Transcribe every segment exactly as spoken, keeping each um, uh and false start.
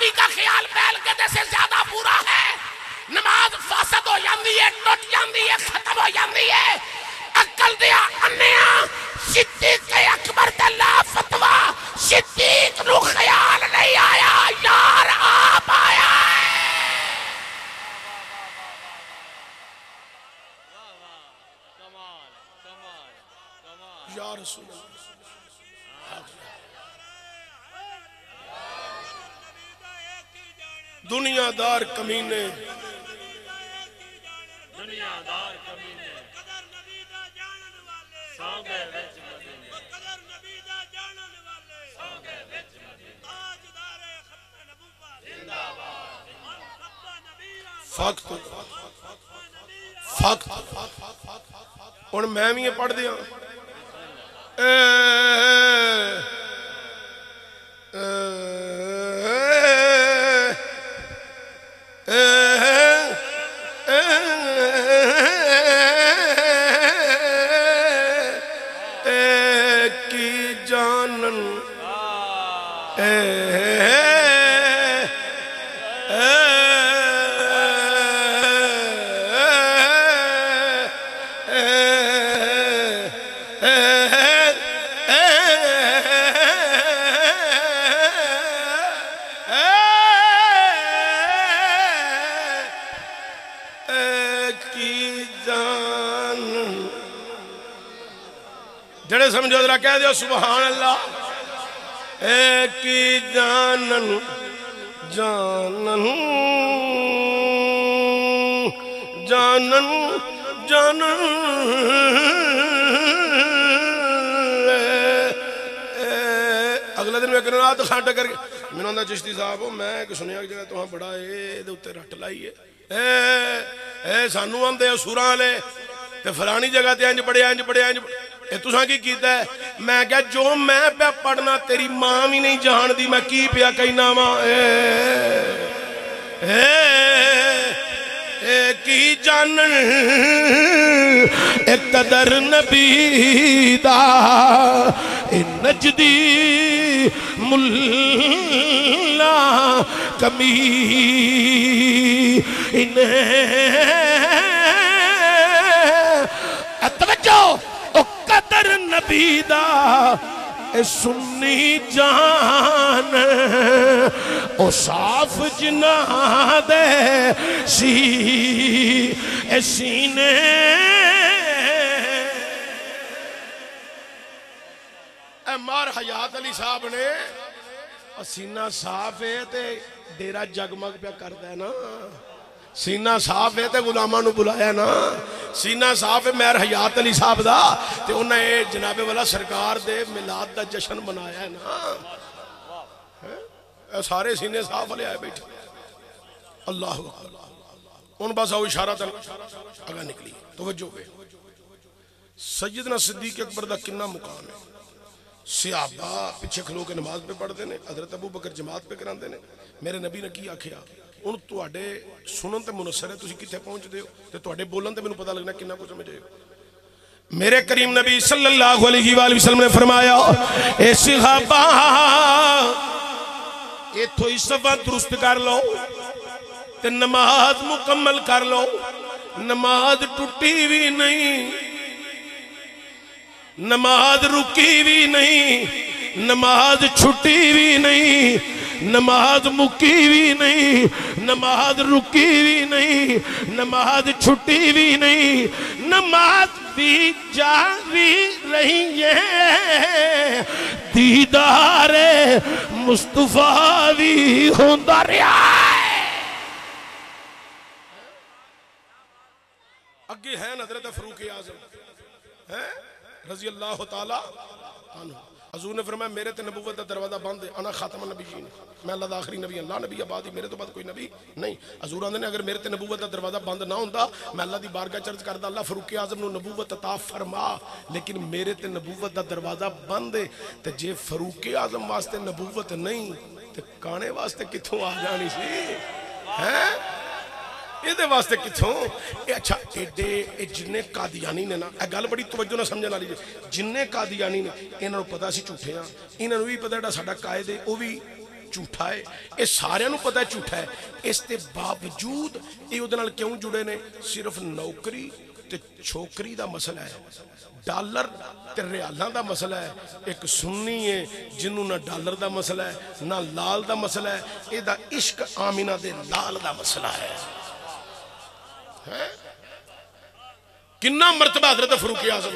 नबी का ख्याल बैल गदे से ज्यादा बुरा है। नमाज फासद हो जाती है, टूट जाती है, खत्म हो जाती है। अक्ल दिया अन्या सिद्दीक के अकबर दा ला फतवा, सिद्दीक नु ख्याल नहीं आया, यार आप आया है। कमाल कमाल कमाल या रसूल अल्लाह। दुनियादार कमीने, दुनियादार कमीने, कदर नबी दा जानन वाले, सांगे विच मदीने, कदर नबी दा जानन वाले, सांगे विच मदीने, ताजदारे खत्म नबूवा जिंदाबाद, खत्म नबीरा फक्त फक्त फक्त। और मैं भी ये पढ़ दिया ए ए कह दियो सुभान अल्लाह। एक जानन जानन जानन जानन अगले दिन मैं रात खाट करके मैंने आंदा चिश्ती साहब मैं सुनिया जरा तुहां बड़ा ए उत्ते रट लाई है। ए ए सानू आंदे सुरां वाले ते फलानी जगह ते इंज पढ़िया इंज पढ़िया इंज तुसा की कीता है। मैं क्या जो मैं पे पढ़ना तेरी मां भी नहीं जानती मैं की पिया कहना वा। की जानन एक कदर नबी दा नजदी मुल्ला कमी इन्हें नबीदा सुन्नी जान ओ साफ जिना दे सी सीने मार हयात अली साहब ने सीना साफ है ते डेरा जगमग पे करता है ना। सीना साफ है तो गुलामा नू बुलाया ना। सीना साफ है मेर हयात अली साहब दा ते उन्हें जनाबे वाला सरकार दे मिलाद दा जश्न मनाया ना। ए, सारे सीने साफ ले आए बैठे। अल्लाह हूँ बस आओ इशारा तक अगर निकली तवज्जो पे। सैयदना सिद्दीक अकबर दा कितना मुकाम है। सियाबा पिछे खलो के नमाज पे पढ़ते हैं। हजरत अबू बकर जमात पे कराते हैं। मेरे नबी ने की आखिया हूँ तुहाडे सुनन तो मुनसर है तुम कितने पहुँचते हो तो तुहाडे बोलन तो मैं पता लगना कितना कुछ समझ आए। मेरे करीम नबी सल्लल्लाहु अलैहि वसल्लम ने फरमाया ए सहाबा इथों ही सफा दुरुस्त कर लो ते नमाज मुकम्मल कर लो। नमाज टुटी भी नहीं, नमाज रुकी भी नहीं, नमाज छुट्टी भी नहीं, नमाज मुकी भी नहीं, नमाज रुकी भी नहीं, नमाज छुट्टी भी नहीं, नमाज भी जारी रही है। दीदार मुस्तफा भी होंदा रहा है। अगे है हज़रत फारूक आज़म है रजी अल्लाह तआला अन्हु। हजूर ने फरमाया मेरे तो नबूवत का दरवाजा बंद है। अना खातम नबीयीन मैं अल्लाह का आखिरी नबी अल्लाह नबी आबाद ही मेरे तो बाद कोई नबी नहीं। हजूर आंदे ने अगर मेरे तो नबूवत का दरवाजा बंद ना होता मैं अल्लाह की बारगाह चर्च करता अल्लाह फारूक आज़म नू नबूवत अता फरमा। लेकिन मेरे तो नबूवत का दरवाजा बंद है तो जे फारूक आज़म वास्ते नबूवत नहीं तो काने वास्ते कितों आ जानी सी है ये वास्ते कितों। अच्छा एडे जिन्हें कादियानी ने ना गल बड़ी तवज्जो ना समझ वाली है। जिन्हें कादियानी ने इन्हों पता असीं झूठे हाँ, इन्हों भी पता जो साडा कायद है वह भी झूठा है, यह सारियां पता झूठा है, इसके बावजूद ये उहदे नाल क्यों जुड़े ने? सिर्फ नौकरी ते छोकरी का मसला है, डॉलर ते रियालों का मसला है। एक सुन्नी है जिन्हों ना डॉलर का मसला है ना लाल का मसला है, इहदा इश्क आमिना दे लाल का मसला है। किन्ना मरतबा हज़रत फरूक आज़म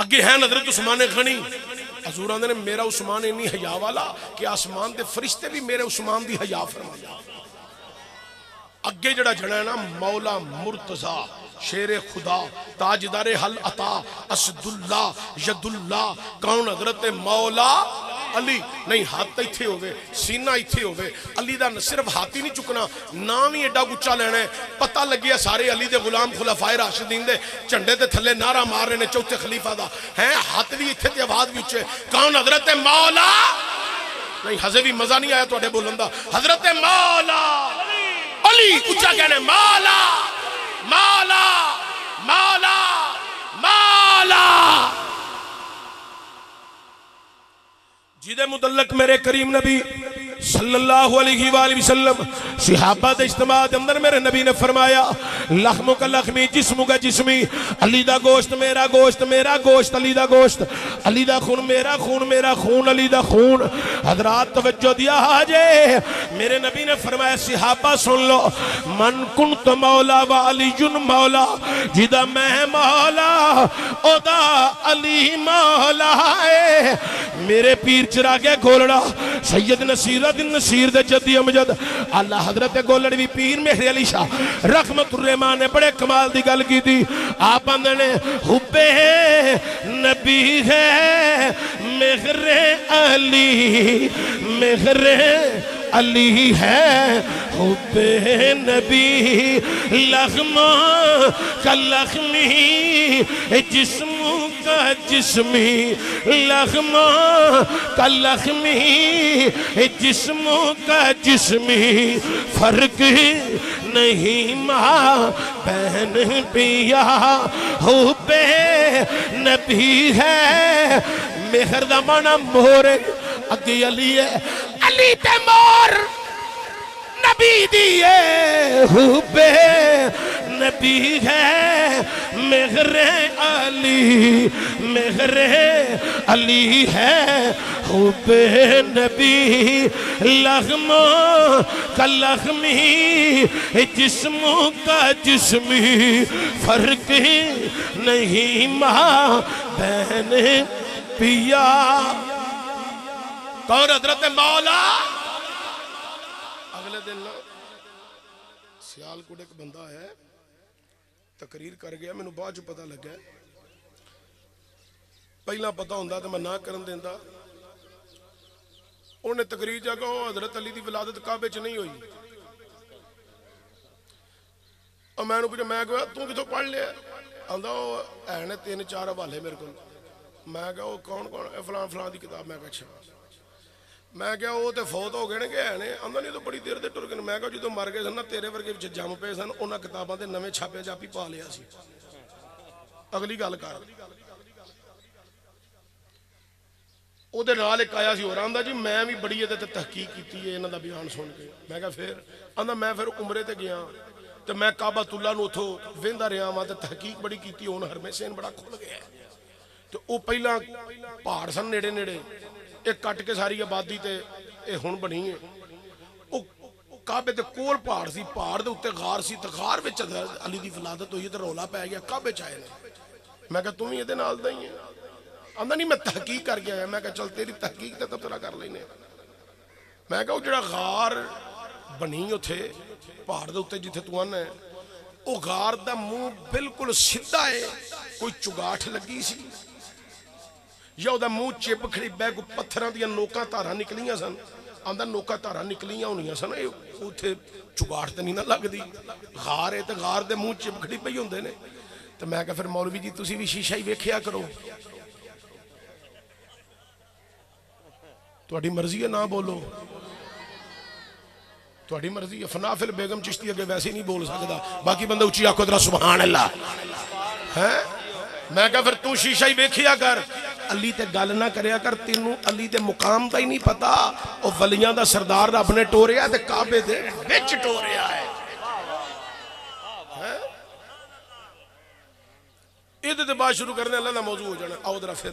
अगे है हज़रत उस्मान गनी हजूर आंदे ने मेरा उस्मान इन्नी हया वाला कि आसमान के फरिश्ते भी मेरे उस्मान की हया फरमाया। अगे जड़ा जड़ा है ना मौला मुर्तजा शेरे खुदा ताजदारे हल अता असदुल्ला यदुल्ला कौन? हजरत मौला अली। नहीं हाथ इत्थे होवे, सीना इत्थे होवे, अली दा सिर्फ हाथ ही नहीं चुकना, नाम ही एडा उच्चा लेना है। पता लगे सारे अली दे गुलाम खुलाफाए राशिदीन दे झंडे ते थल्ले नारा मार रहे हैं चौथे खलीफा दा, है हाथ भी इत्थे ते आवाज भी उच्चे कौन? हजरत मौला। नहीं हजे भी मजा नहीं आया तुहाडे बोलन दा। हजरत मौला अली उच्चा कहना मौला मौला मौला मौला। जिदे मुतल्लक मेरे करीम नबी सल्लल्लाहु अलैहि वसल्लम सहाबा दे इज्तिमा दे अंदर मेरे नबी ने फरमाया लखमो का लखमी जिस्मो का जिस्मी, अली दा गोश्त मेरा गोश्त, मेरा गोश्त अली दा गोश्त, अली दा खून मेरा खून, मेरा खून अली दा खून। हजरात तवज्जो दिया हाजे, मेरे नबी ने फरमाया सहाबा सुन लो मन कुंत मौला व अलीयुन मौला, जिदा मैं मौला ओदा अली मौला है। मेरे पीर चिरागे गोलड़ा सैयद नसीरुद्दीन नसीर दे जद्दी अमजद आला हजरत गोलड़ भी पीर मेहर अली शाह रहमतुर्रहमान ने बड़े कमाल की गल की थी। आप ने हुब्बे नबी है मेहर अली, मेहर अली है हुब्बे नबी लखमा का लखमी जिस्मो का जिस्मी, लखमा का लखमी जिस्मो का जिस्मी। फर्क नहीं माँ बहन पिया हुब्बे नबी है। मेहर दा माना मोर अगे अली है, अली ते मोर नबी दिए हुबे नबी है। मेहरे अली, मेहरे अली है हुबे नबी लखमा का लखमी जिस्मो का जिस्मी। फर्क नहीं माँ बहन पिया। कौन? हजरत मौला। अगले दिन ना सियालकोट एक बंदा है तकरीर कर गया, मैनू बाद पता लगा, पहला पता होंदा तो मैं ना करन देंदा। उन्हें तकरीर जा के हजरत अली की विलादत काबे च नहीं हुई। और मैं पूछा मैं क्या तू कितों पढ़ लिया? आंदा है ने तीन चार हवाले मेरे को। मैं क्या वो कौन कौन? फलां फलां की किताब। मैं अच्छा। मैं क्या वो तो फौत हो गए क्या है ने? आंदा नहीं तो बड़ी देर दे टुर गए। मैं क्या जो मर गए सन ना तेरे वर्गे जम पे सन, उन्होंने किताबों के नवे छापे जापी पा लिया। अगली गल कर उहदे नाल एक आया सी होर, आंदा जी मैं भी बड़ी ये तहकीक की इन्हों का बयान सुन के। मैं क्या फिर? आंदा मैं फिर उमरे ते गया तो मैं काबातुल्ला उथों वेंदा रहा वहाँ, तो तहकीक बड़ी की हुण हरमे सेन बड़ा खुल गया। तो वह पहला पहाड़ सन नेड़े नेड़े, एक कट के सारी आबादी तो यह हुण बनी है। काबे के कोल पहाड़ सी, पहाड़ के उत्ते गार सी, तो गार में अली की विलादत हुई तो रौला पै गया काबे च आए। मैं क्या तू भी ये नाल दा ही है? आंदा नहीं मैं तहकीक करके आया। मैं क्या चल तेरी तहकीक तो तबसरा कर लेने। मैं क्या जो गार बनी उत्थे पहाड़ के उत्ते जिथे तू आना है, वह गार का मूँह बिल्कुल सीधा है, कोई चुगाठ लगी सी या उसका मूँह चिप खड़ी बह कोई पत्थर दियां नोकां धारा निकलियां सन। आंदा नोकां धारा निकलियां होनियां सन, उत्थे चुगाठ तो नहीं ना लगती, गार है तो गार के मूँह चिप खड़ी पई होंदे ने। तो मैं क्या फिर मौलवी जी तुसीं भी शीशा ही वेखिया करो, तुहाडी मर्जी है ना बोलो, तुहाडी मर्जी है। फनाफिल बेगम चिश्ती अगे वैसे नहीं बोल सकता, बाकी बंदा उची आखो तेरा सुभान अल्लाह है। मैं क्या फिर तू शीशा ही वेखिया कर। अली ते गल ना करिया कर, तेनू अली दे मुकाम दा ही नहीं पता। ओ वलियां दा सरदार रब ने टोरिया ते काबे दे विच टोरिया है। इहदे ते बाद शुरू करने अल्लाह दा मौजू हो जाना। आओ जरा फिर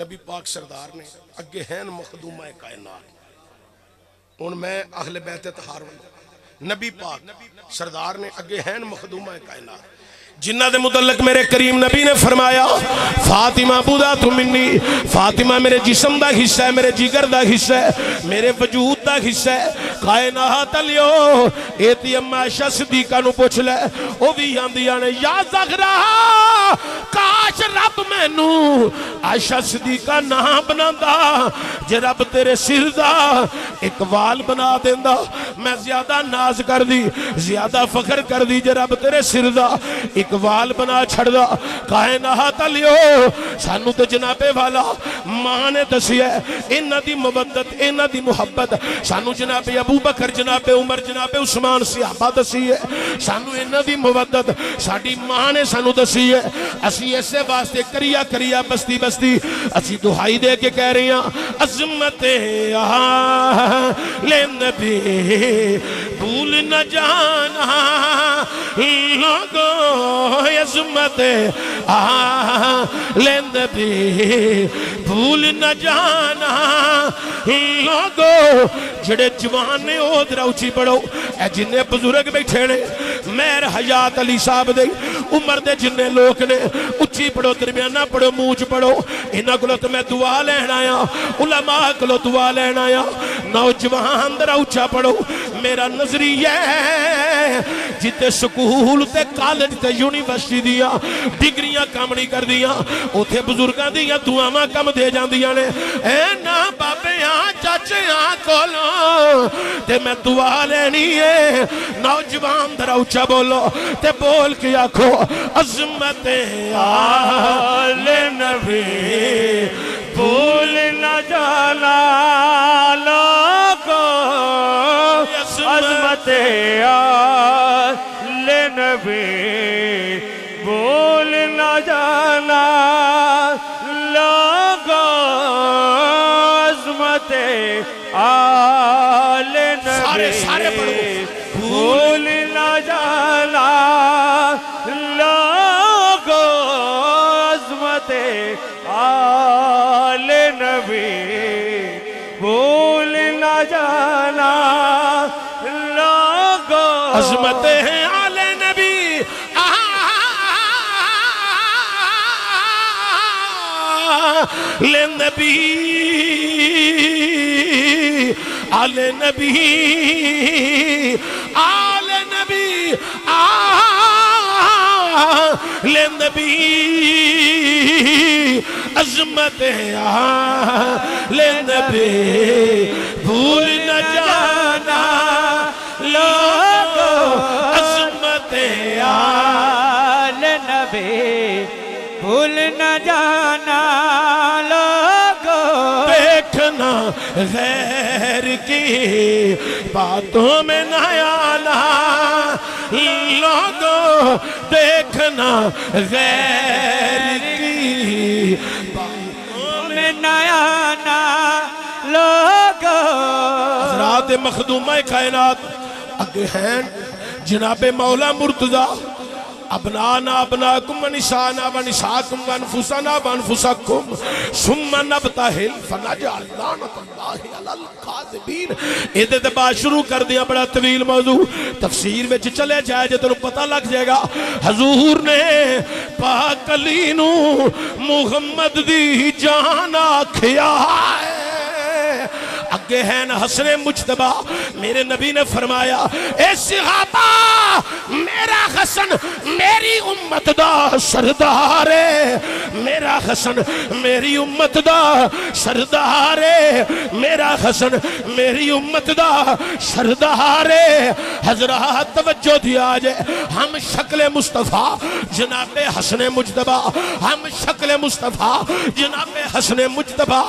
नबी पाक सरदार ने अगे हैं मखदूमा कायनात। हुण मैं अहले बैत तहार वाला नबी पाक सरदार ने अगे हैं मखदूमा कायनात जिन्ना दे मुतल्लक मेरे करीम नबी ने फरमाया फातिमा बुदा तू मिन्नी। फातिमा मेरे जिस्म का हिस्सा है, मेरे जिगर का हिस्सा है, मेरे वजूद का हिस्सा है। कायनात लियो एती अम्मा आयशा सिद्दीका नू पुछ ले, ओ भी आंदियां ने या ज़हरा काश रब मैनू आयशा सिद्दीका ना बनांदा जे रब तेरे सिर दा एक वाल बना देंदा। मैं ज्यादा नाज कर दी, ज्यादा फखर कर दी जे रब तेरे सिर दा इकबाल बना छड़दा। कायनात लियो सानू तो जनाबे वाला मां ने दसिया इन्हां दी मोहब्बत, इन्हां दी मुहब्बत सानू जनाबे अबू बकर, जनाबे उमर, जनाबे उस्मान सहाबा दसी है। सानू इन्हां दी मोहब्बत साडी मां ने सानू दसी है। असी इसे वास्ते करिया करिया बस्ती बस्ती असी दुहाई दे के कह रहे हां अज़मते ले नबी भूल न जाना लोगों भूल न जाना लोगो। जेडे जवान ने ओ दराउची पढ़ो, ए जिन्ने बुजुर्ग बैठे ने मेहर हयात अली साहब दे उम्र दे जिन्ने लोग ने उच्ची पढ़ो, दरमियाना पढ़ो, मूच पढ़ो, इन्हां कोलों तो मैं दुआ लैण आया, उलमा कोलों दुआ लैण आया। नौजवान दराउचा पढ़ो, मेरा नजरिया जिते स्कूल ते कॉलेज ते यूनिवर्सिटी दिया डिग्रियां काम नहीं कर दिया, उथे बुजुर्गां दियां दुआवां काम दे जांदियां ने। ए ना बाबे आ चाचे आ कोलों ते मैं दुआ लेनी है। नौजवान दरा उच्चा बोलो ते बोल के आखो अज़मत आले नबी भूल न जाना लोगों अज़मत आले नबी भूल न जाना लोगों अज़मत आले नबी भूल न जाना लोगों अज़मत आले नबी भूल न जाना लोगों अज़मत है आले नबी। आले नबी आले नबी आले नबी आले नबी अज़मत आले नबी भूल न जाना लोगो अज़मत आले नबी भूल न जाना लोगो। देखना गैर की बातों में न आना लोगो, देखना गैर की बातों में न आना लोगो। हज़रात मखदूमा कायनात अगे हैं जनाबे मौला मुर्तज़ा अबनाना अबनाकुम वनिसाना वनिसाकुम वनफुसना वनफुसकुम सुम्मा नबतहिल फनजअल लानतल्लाहि अलल काज़िबीन। इहदे ते बाद शुरू कर दिया बड़ा तवील मौजू, तफसीर विच चले जाए जे तैनूं पता लग जाएगा। हजूर ने पाक अली नू मुहम्मद दी जान आखिया है। अगे हैं हसने मुज्तबा मेरे नबी ने फरमाया ए सहाबा मेरा हसन मेरी उम्मत दा सरदार है। मेरा हसन मेरी उम्मत दा सरदार है। मेरा हसन मेरी उम्मत दा सरदार है। हजरात तवज्जो दिया जे हम शक्ल मुस्तफ़ा जनाबे हसने मुज्तबा, हम शक्ल मुस्तफ़ा जनाबे हसने मुज्तबा।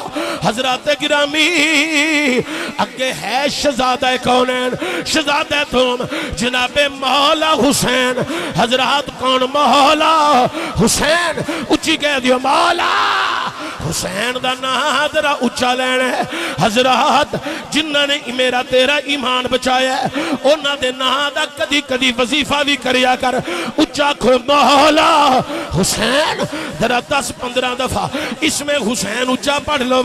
हजरात गिरामी अगे है शहजादा कौन है शहजादा तुम जनाबे मौला हुसैन। हजरात कौन मौला हुसैन, उच्ची कह दियो मौला हुसैन का ना जरा उच्चा लेना है। हजरात जिन्हों ने मेरा तेरा ईमान बचाया उन्होंने ना का कदी कदी वजीफा भी करिया कर। उच्चा खो मौला हुसैन जरा दस पंद्रह दफा इसमें हुसैन उच्चा पढ़ लो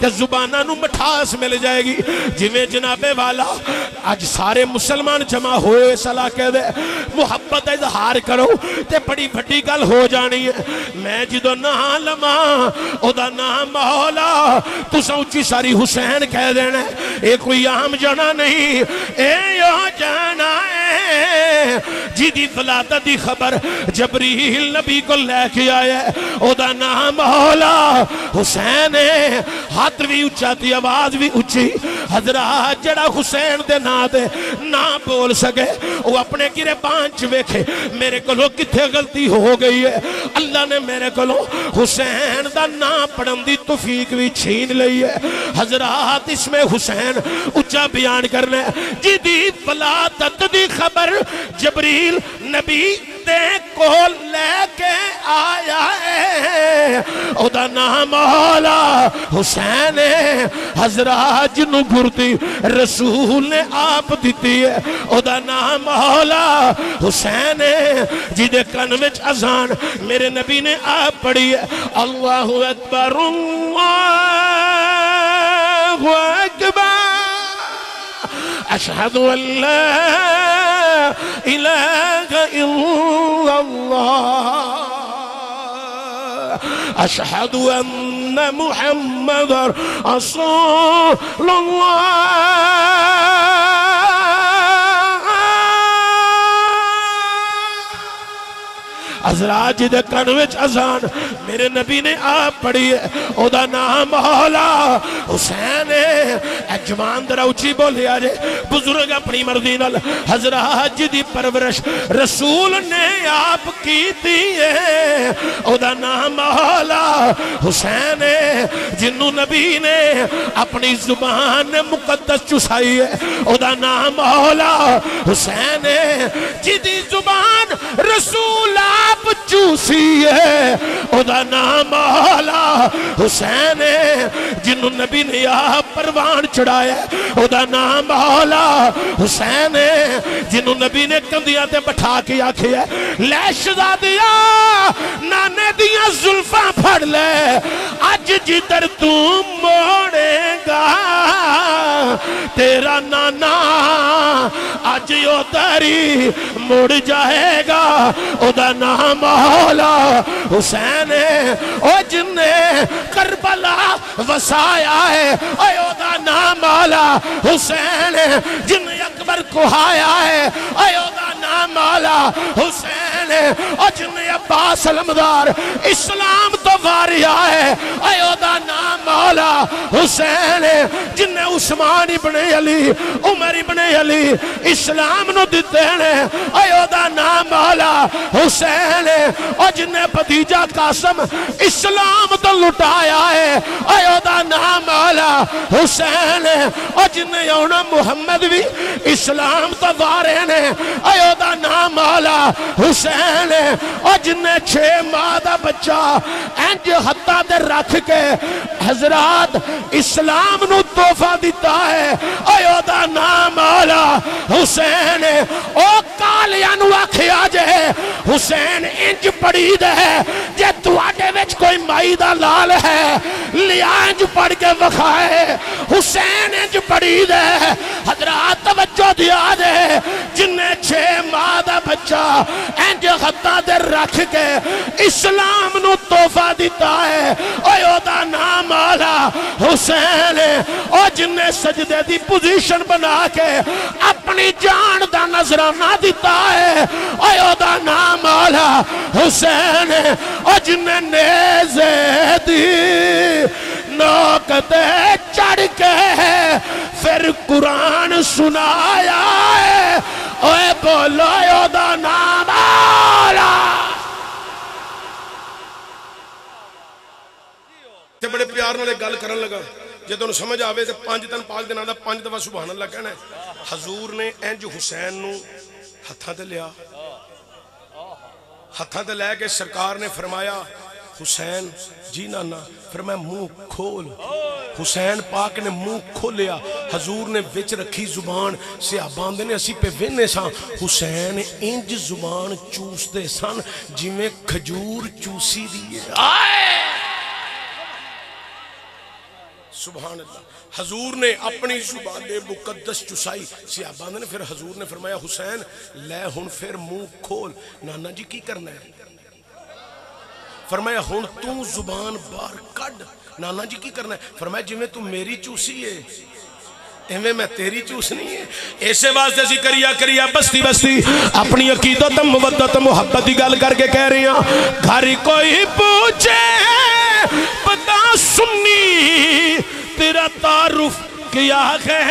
तो जुबाना मिठास मिल जाएगी। जिमें जनाबे वाला अज सारे मुसलमान जमा होए सलाके दे मुहब्बत इजहार करो तो बड़ी वड्डी गल हो जानी है। मैं जो ना लमा ओदा नाम मौला तुसा उच्ची सारी हुसैन कह देना। ये कोई आम जाना नहीं, ए यो जाना जिदी फलादत की खबर जबरील नबी को लेके आया ओदा नाम मौला हुसैन है। हाथ भी उच्चा थी आवाज भी उच्ची। हजरात जड़ा हुसैन दे नाम दे ना बोल सके वो अपने किरे पांच वेखे मेरे को किथे गलती हो गई है। अल्लाह ने मेरे को हुसैन का नाम पढ़न की तौफीक भी छीन ली है। हजरात इसमें हुसैन उच्चा बयान करना जिदी फलादत की खबर जबरील नबी दे कोल लेके आया है ओदा नाम मौला हुसैन है। हजरात जिन्हों गुरदी रसूल ने आप दिती है ओदा नाम मौला हुसैन है। जिदे कन में अजान मेरे नबी ने आप पढ़ी है अल्लाहु अकबर अल्लाहु अकबर अशहदु अल्लाह इलाहा इल्लल्लाह अशहदु अन्ना मुहम्मदर रसूलुल्लाह। हज़रात जी दे कन विच अज़ान मेरे नबी ने आप पढ़ी है ओदा नाम मौला हुसैन है। जवान दरा उची बोलिया जे बुजुर्ग अपनी मर्जी नाल। हज़रात जी दी परवरिश रसूल ने आप कीती है ओदा नाम मौला हुसैन है। जिन्नू नबी ने अपनी जुबान मुकद्दस चुसाई है ओदा नाम मौला हुसैन है। जिदी जुबान रसूल चूसी है ओदा नाम मौला हुसैन है। जिन्हों नबी ने आ परवान चढ़ाया ओदा नाम मौला हुसैन है। जिन्हों नबी ने कंधिया ते बैठा के आखिया ले शहजादिया नाने दिया जुल्फा फड़ ले अज जिधर तू मोड़ेगा तेरा नाना अज उधरी मुड़ जाएगा ओदा नाम मौला हुसैन है। ओ जिन्ने करबला वसाया है ओदा नाम मौला हुसैन है। जिन्ने अकबर कुहाया है ओदा नाम मौला हुसैन है। और जिन्ने अब्बास अलमदार इस्लाम तो वारिया है ओदा नाम मौला हुसैन है। जिन्ने उस्मान इब्ने अली उमर इब्ने अली इस्लाम नू दिते ने ओदा नाम मौला हुसैन है। और जिन्हें भतीजा कासम इस्लाम तो लुटाया है ओदा नाम मौला हुसैन है। और जिन्हें आना मुहम्मद भी इस्लाम तो वारे ने ओदा नाम मौला हुसैन है। और जिन्हें छे माह का बच्चा इंज हत्था ते रख के हजरात इस्लाम नू तोहफा दिता है ओदा नाम मौला हुसैन है। ओ कालिया नू आखिया जे हुसैन इंज पड़ी दे जे तुहाडे विच कोई माई दा लाल है लिया इंज पढ़ के वखाए हुसैन इंज पड़ी दे। हजरात तवज्जो दिया जे जिन्हें छे माह दा बच्चा इंज खत्ता दे रख के इस्लाम नू तोहफा दिता है ओदा नाम मौला हुसैन है। और जिन्हें सजदे दी पोजीशन बना के अपनी जान दा नजराना दिता है ओदा नाम मौला हुसैन है। और जिन्हें नेज़े दी नोक ते चढ़ के फिर कुरान सुनाया है ओए बोलो ओदा नाम मौला। बड़े प्यार नाल गल करन लगा जो तुहानू समझ आवे तो पांच तन पाक दे नाल दा पांच दफा सुभान अल्लाह कहना है। हजूर ने इंज हुसैन नू हत्थां ते लिया हत्थां ते लै के सरकार ने फरमाया हुसैन जी नाना, फिर मैं मुंह खोल। हुसैन पाक ने मुंह खोलिया, हजूर ने विच रखी जुबान। सहाबा आंदे ने असी पे वेने सा, हुसैन इंज जुबान चूसते सन जिवें खजूर चूसी दी है। सुभान अल्लाह, हजूर ने अपनी जुबान मुकद्दस चुसाई। सहाबा ने फिर हजूर ने फरमाया, हुसैन लै हुन फिर मुंह खोल। नाना जी की करना है? फरमाया हुन तू जुबान बाहर कढ़। नाना जी की करना है? फरमाया जिवें तू मेरी चूसी है इवें मैं तेरी चूसनी है। इसे वास्ते असीं करिया करिया बस्ती बस्ती अपनी अकीदत मुवद्दत मुहब्बत की गल करके कह रहे हैं। घर कोई पूछे पता सुन्नी तेरा तारुफ किया है।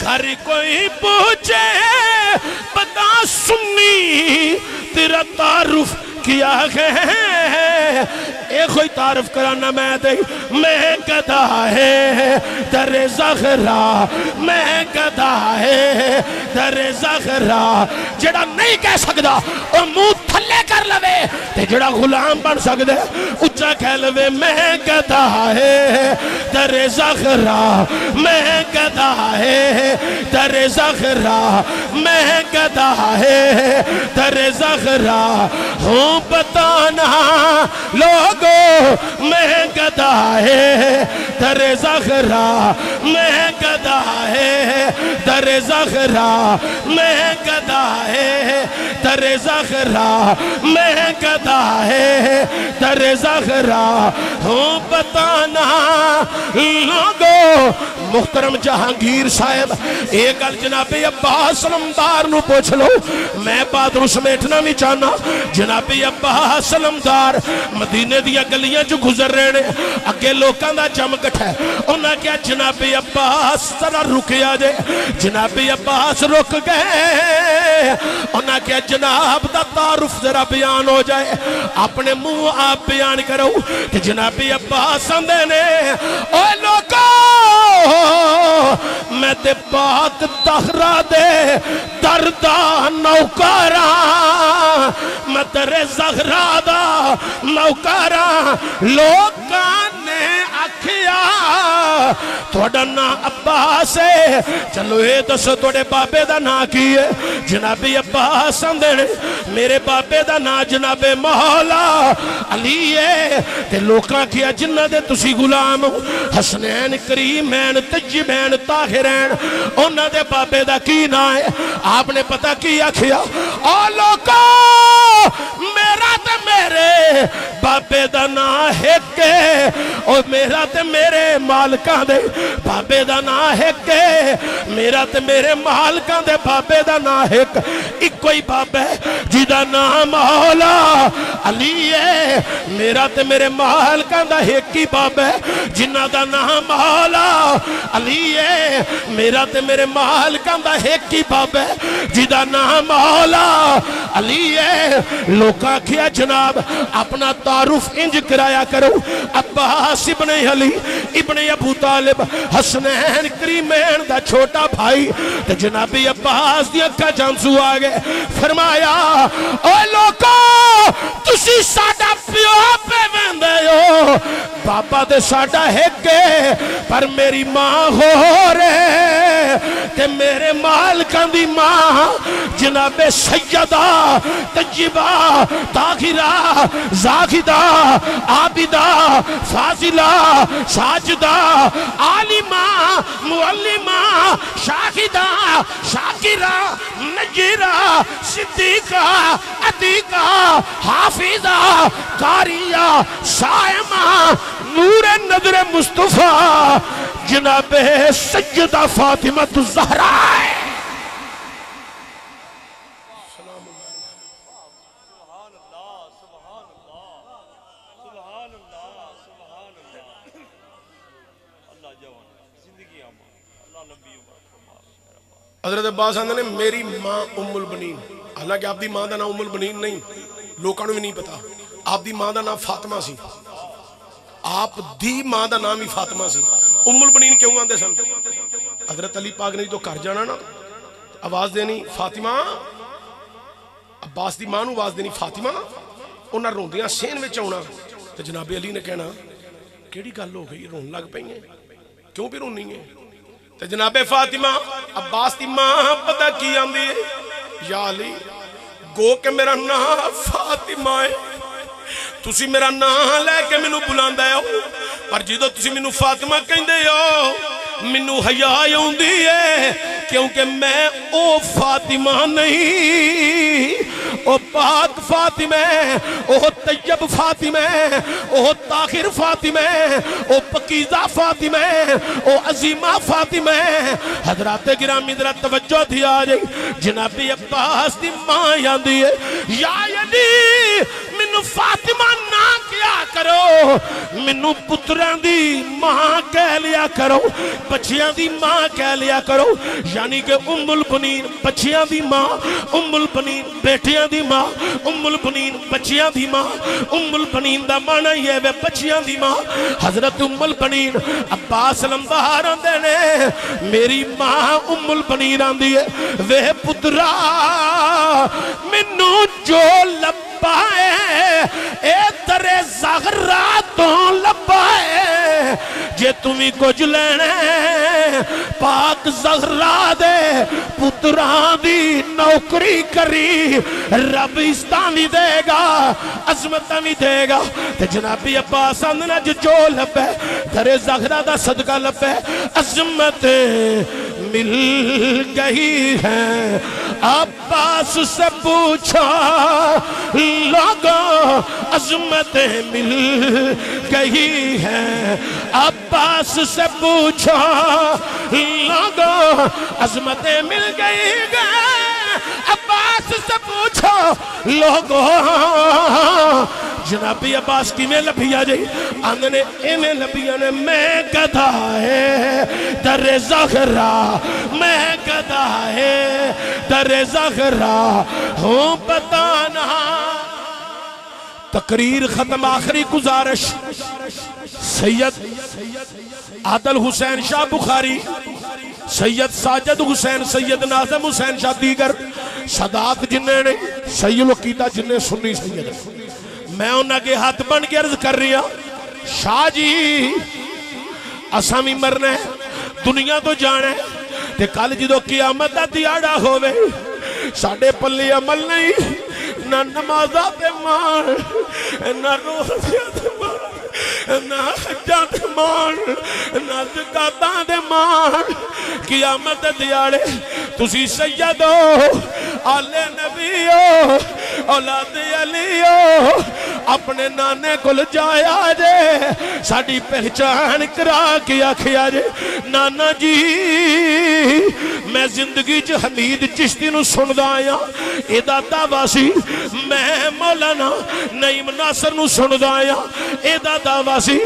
घर कोई पूछे पता सुन्नी तेरा तारुफ किया है। ए कोई तारुफ कराना मैं दे मैं कदा है दरे ज़खरा, मैं कदा है दरे ज़खरा। जेड़ा नहीं कह सकता वो मुंह थले कर लवे ते जेड़ा गुलाम बन सकदा उच्चा कह लवे मैं कदा है दरे ज़खरा, मैं कदा है दरे ज़खरा, मैं कदा है दरे ज़खरा। हूँ बताना लोगो मैं गदा है दरे ज़खरा, मैं गदा है दरे ज़खरा, मैं गदा है दरे ज़खरा, मैं गदा है दरे ज़खरा। हूँ बताना लोगो मुहतरम जहांगीर साहब ये गल जनाबे अब्बास अलमदार नू पूछ लो, मैं बात नू समेटना भी चाहना। जनाबे अब्बास अलमदार मदीने दिया गलियां चो गुजर रहे हैं, अगे लोगों का जमघट है। उन्हें क्या जनाबे अब्बास जरा रुकिया जे, जनाबे अब्बास रुक गए। उन्हें क्या जनाब का तारुफ जरा बयान हो जाए, अपने मुँह आप बयान करो। कि जनाबे अब्बास आंदे ने ओ लोगो मैं ते बात दहरा दे दरदा नौकारा, मैं तेरे ज़खरा दा नौकारा। लोकां ने आखिया थोड़ा ना अब्बास है, चलो ये दसो थोड़े बाबे का ना की है? जनाबे अब्बास आंदे ने मेरे बाबे का ना जनाबे मौला अली है। ते लोकां किया जिन्ना दे तुसी गुलाम हो हसनैन करीमैन तय्यबैन ताहिरैन, उन्हां दे बाबे दा की ना है? आपने पता की आखिया ओ लोका मेरा ते मेरे बाबे दा ना है के, और मेरा ते मेरे मालकां दे बाबे दा ना है के, मेरा ते मेरे मालकां दे बाबे दा ना है के। इक्को ही बाबा है जिदा नाम मौला अली है। मेरा ते मेरे मालकां दा एक ही बाबा है जिन्हां दा नाम मौला अली है। मेरा ते मेरे मालकां दा एक ही बाबा है जिदा नाम मौला अली है। लोग आखिया जनाब अपना तारुफ इंज कराया करो। अब्बास इब्ने अली इब्ने अबू तालिब हसनैन करीमैन दा छोटा भाई। ते जनाबी अब्बास दी अक्खां जांसू आ गए। फरमाया ओ लोगो तुसी साडा प्यो पे वेंदे हो, बाबा ते साडा है के पर मेरी मां होर ते मेरे मालकां दी मां जनाबे सैयदा तय्यबा ताहिरा ज़ाहिदा आबिदा फाजिला साजदा आलिमा मुअल्लिमा शाहिदा शाकिरा नजीरा सिद्दीका अतीका हाफिजा कारिया सायमा नूर नजर मुस्तफा जनाबे सैयदा फातिमा ज़हरा। हज़रत अब्बास आंदे ने मेरी मां उम्मुल बनीन, हालांकि आपकी मां का नाम उम्मुल बनीन नहीं, लोगों को भी नहीं पता। आपकी मां का नाम फातिमा सी, आप दी मां का नाम ही फातिमा सी। उम्मुल बनीन क्यों आंदे सन? हज़रत अली पाक ने जो घर जाना ना आवाज देनी फातिमा, अब्बास की मां को आवाज देनी फातिमा। उन्हें रोंदियां सेन में आना तो जनाबे अली ने कहना केड़ी गल हो गई रोन लग पई है क्यों भी रोनी है। तो जनाबे फातिमा अब्बास की मां पता की आंदी है या अली गो के मेरा नाम फातिमा है तुसी मेरा नाम लैके मैनू बुलांदे हो पर जदों तुसी मैनू फातिमा कहंदे हो मैनू हया आउंदी है क्योंकि मैं ओ फातिमा नहीं ओ पाक फातिमा ओ तैयब फातिमा ओ ताहिर फातिमा ओ पकीजा फातिमा ओ अजीमा फातिमा। हजरात गिरामी जरा तवज्जो थी आ जाए जनाबी अब्बास दी मां आंदी है या अली मैनू फातिमा ना क्या करो मैनू पुत्रां दी मां कह लिया करो बच्चियां दी मां कह लिया करो यानी कि उम्मुल बनीन बच्चियां दी मां उम्मुल बनीन बेटियां दी मां उम्मुल बनीन बच्चियां दी मां उम्मुल बनीन दा माना ही है वे बच्चियां दी मां। हजरत उम्मुल बनीन अब्बास लम्बार आंदे ने मेरी मां उम्मुल बनीन आंदी है वे पुत्रा मैनू जो लब्बा है ए तेरे ज़हरा तो लब्बा है जे तुम्ही कुछ लेना पाक ज़हरा दे पुत्रा दी नौकरी करी रब इस्ता भी देगा अजमत भी देगा। ते जनाबी अब्बास आंदना जो लब्बे तेरे ज़हरा दा सदका लब्बे अजमत मिल गई है अब्बास से पूछा लोगों अजमत मिल गई है अब्बास से पूछा लोगों अजमत मिल गई है अब्बास से पूछो लोगों जनाबी अब्बास किमें लभिया जी आंदने इवें लभिया ने मैं गधा है दरे ज़हरा मैं गधा है दरे ज़हरा हूँ बताना। तकरीर खत्म आखिरी गुजारिश सैयद आदल हुसैन शाह बुखारी सैयद साजिद हुसैन सैयद नाज़िम हुसैन शाह दीगर सदात जिन्हें ने सैयद अकीदा जिन्हें सुन्नी सैयद मैं उन्होंने हाथ बन के अर्ज कर रही हूँ शाह जी असा भी मरना है दुनिया तो जाना है ते कल जो कियामत का दिहाड़ा होवे साडे पल्ले अमल नहीं ना नमाजा ते मान ना रोज़े ते मान ना हज्जां ते मान ना ज़कातां ते मान कियामत दे दिहाड़े तुसी सैयद हो आले नबी हो औलाद अली हो अपने नाने कोल जाया जे साडी पहचान करा के आखिया जे नाना जी मैं जिंदगी च हमीद चिश्ती नूं सुनदा आया एदा दावा सी मैं मौलाना नईम नासर नूं सुनदा आया एदा दावा सी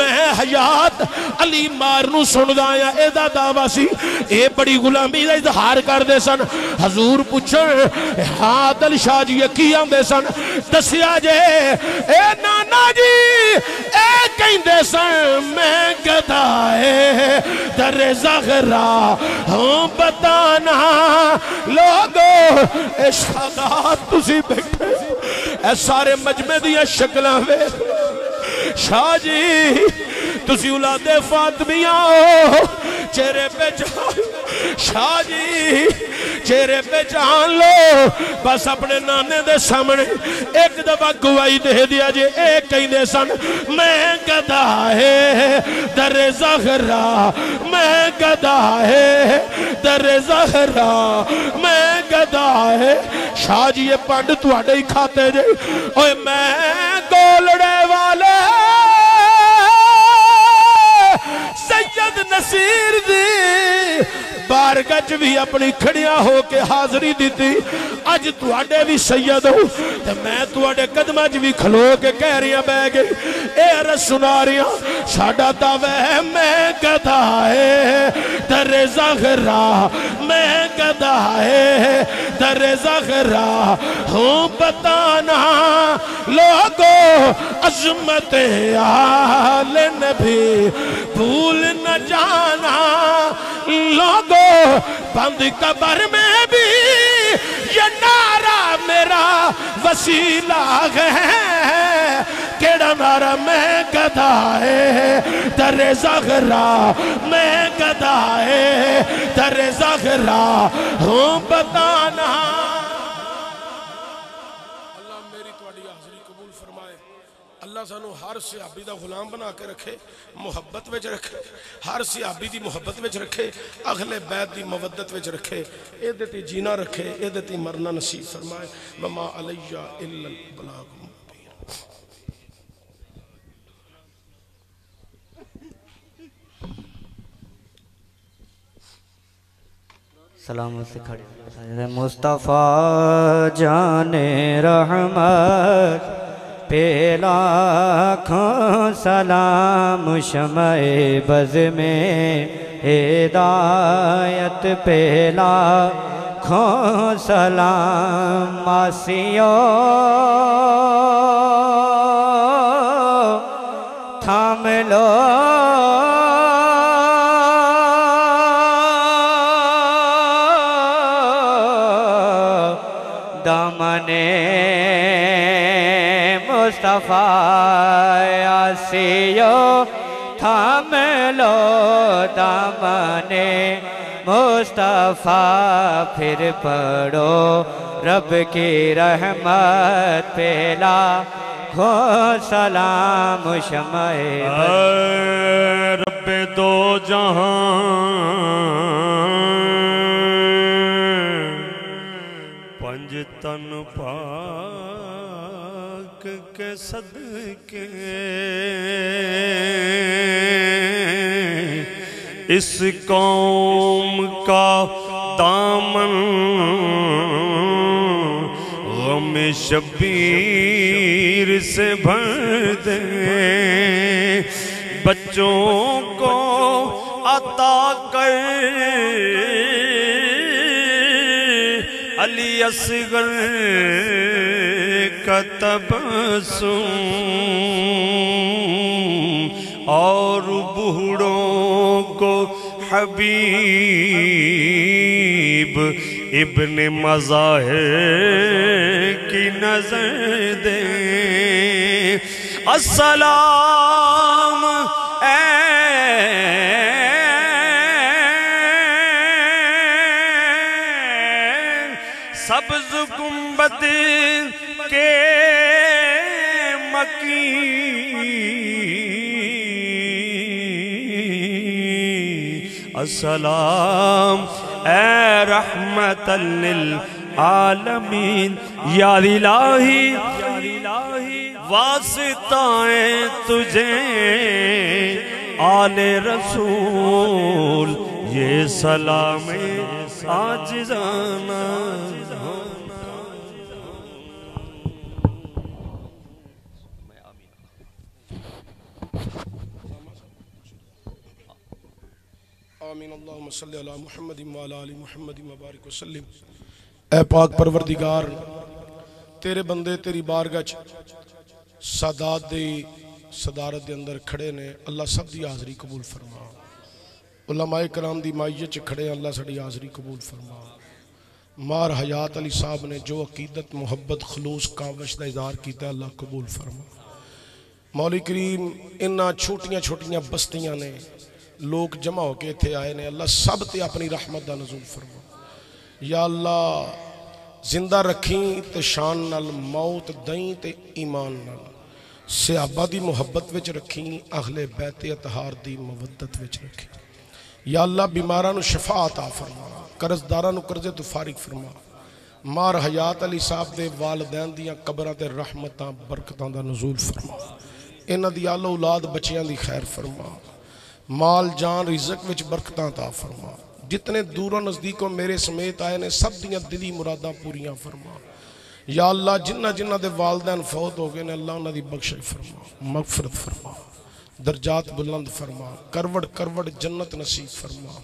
मैं हयात अली मार नूं सुनदा आया एदा दावा सी ए बड़ी गुलामी दा इजहार करदे सन। हजूर पुछण आदल शाह जी की आंदे सन दसिया जे ए नाना जी ए कहंदे सन मैं गधा है दरे ज़हरा हूँ बताना लोगो तुसी बैठे ए सारे मजमे दिया शक्लां वे शाह जी तुसी औलादे फातिमिया हो चेहरे पे जान शाह जी चेहरे पे जान लो बस अपने नाने दे सामने एक दफा गवाही दे दिया जे ए कहंदे सन मैं गधा है दरे ज़हरा मैं गधा है दरे ज़हरा मैं गधा है शाह जी ये पंड तुहाडे ही खाते जे ओए मैं गोलड़े वाले सैयद नसीर दी बारगाह च भी अपनी खड़िया होके हाजरी दी अज तुहाडे भी सैयद हो ते मैं तुहाडे कदमां च भी खलो के कह रही बह गई ए रस सुना रही साडा दावा है मैं गधा है दरे ज़हरा मैं गधा है दरे ज़हरा हूँ बताना लोगो अजमत आले नबी भूल न जाना लोगो बंद कब्र में भी ये नारा मेरा वसीला है केड़ा मारा मैं गदा है दरे ज़हरा मैं गदा है दरे ज़हरा हूँ बताना। अल्लाह मेरी तुहाडी हाज़री कबूल फरमाए। अल्लाह सानू हर सहाबी का गुलाम बना के रखे, मुहब्बत में रखे, हर सहाबी की मुहब्बत में रखे, अगले बैत की मुवद्दत में रखे, ये जीना रखे, ये मरना नसीब फरमाए। वमा अलैया इल्लल बलाग। सलाम से खड़े मुस्तफ़ा जाने रहमत पे लाखों सलाम शम्ए बज़ में हिदायत पे लाखों सलाम मासियो थाम लो दमने मुस्तफ़ा आसियो थाम लो दामने मुस्तफ़ा फिर पढ़ो रब की रहमत पे लाखों सलाम शम्ए रब दो जहां पंज तन पा के सदके इस कौम का दामन गम शबीर से भर दे, बच्चों को अता कर अली असगर का तबस्सुम और बूढ़ों को हबीब इब्ने मज़ाहिर की नजर दे। अस्सलाम सब्ज़ गुंबद के मकी अस्सलाम ए रहमतल लिल आलमीन या इलाही वास्ताएं तुझे आले रसूल ये सलाम आजिज़ाना। आमीन अल्लाहुम्मा सल्ली अला मुहम्मद व अला आलि मुहम्मद व बारिक व सल्लिम। ए पाक परवरदिगार तेरे बंदे तेरी बारगाह च सादात दी सदारत दे अंदर खड़े ने। अल्लाह सब दी हाज़री कबूल फरमा। उलमाए कराम दी माइयत च खड़े अल्लाह साडी हाज़री कबूल फरमा। मार हयात अली साहब ने जो अकीदत मुहब्बत खलूस कावश का इजहार किया अल्लाह कबूल फरमा। मौली करीम इन्ना छोटिया छोटिया बस्तियां ने लोग जमा होके इतने आए ने अल्लाह सब ते अपनी रहमत का नजूल फरमा। या अल्लाह जिंदा रखी तो शान नाल मौत दई तो ईमान नाल सहाबा की मुहब्बत में रखी अगले बैत अतहार की मुवद्दत में रखी। या अल्लाह बीमारा नू शफा अता फरमा, कर्जदारा नू कर्जे तो फारिग फरमा। मार हयात अली साहब के वालदैन दियाँ कबरां ते रहमतां बरकतां का नजूल फरमा। इन्हां दी आलो औलाद बच्चियां की खैर फरमा। माल जान रिजक विच बरकत अता फरमा। जितने दूरों नज़दीकों मेरे समेत आए ने सब दियाँ दिली मुरादा पूरियां फरमा। या अल्लाह जिन्ना जिन्ना दे वालदैन फौत हो गए ने अल्लाह उन्हां दी बख्शिश फरमा, मगफरत फरमा, दर्जात बुलंद फरमा, करवट करवट जन्नत नसीब फरमा।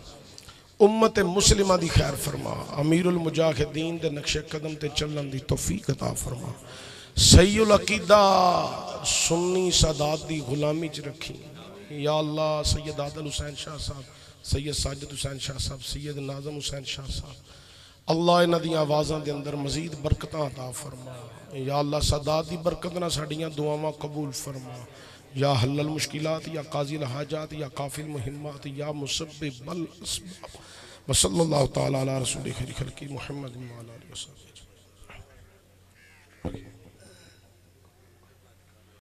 उम्मत मुस्लिमा दी खैर फरमा। अमीरुल मुजाहिदीन दे नक्शे कदम ते चलन दी तौफीक अता फरमा। सहीउल अकीदा सुन्नी सादात दी गुलामी च रखी। या अल्लाह सैयद आदल हुसैन शाह साहब, सैयद साजिद हुसैन शाह साहब, सैयद नाज़म हुसैन शाह साहब, अल्लाह इन्हां दी आवाज़ां दे अंदर मजीद बरकतां अता फरमा। या अल्लाह सदा दी बरकत नाल साडियां दुआवां कबूल फरमा। या हल्लल मुश्किलात, या काज़िल हाजात, या काफ़िल मुहिम्मात, या मुसब्बिब अल असबाब। व सल्लल्लाहु तआला अला रसूलिल खलील खल्की मुहम्मद व अला आलिहि व सहबिहि।